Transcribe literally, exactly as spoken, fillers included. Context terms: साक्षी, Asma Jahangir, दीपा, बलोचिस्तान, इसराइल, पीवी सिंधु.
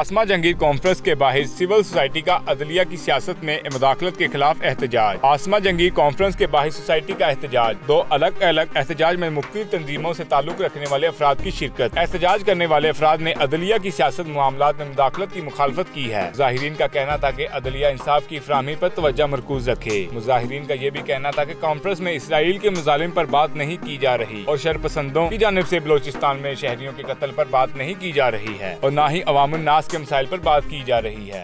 आसमा Jahangir conference के बाहर civil society का अदलिया की सियासत में मुदाखलत के खिलाफ एहतजाज। आसमा जहांगीर कॉन्फ्रेंस के बाहर सोसाइटी का एहतजाज। दो अलग अलग एहतजाज में मुख्तलिफ तंजीमों से ताल्लुक रखने वाले अफराद की शिरकत। एहतजाज करने वाले अफराद ने अदलिया की सियासत मामलात में मुदाखलत की मुखालफत की है। मुजाहिरीन का कहना था कि अदलिया इंसाफ की फराहमी पर तवज्जो मरकूज रखे। मुजाहिरीन का ये भी कहना था कि कॉन्फ्रेंस में इसराइल के मुजालिम पर बात नहीं की जा रही और शरपसंदों की जानिब से बलोचिस्तान में शहरियों के कत्ल पर बात नहीं की जा रही है और न ही अवामुन्नास के मसाइल पर बात की जा रही है।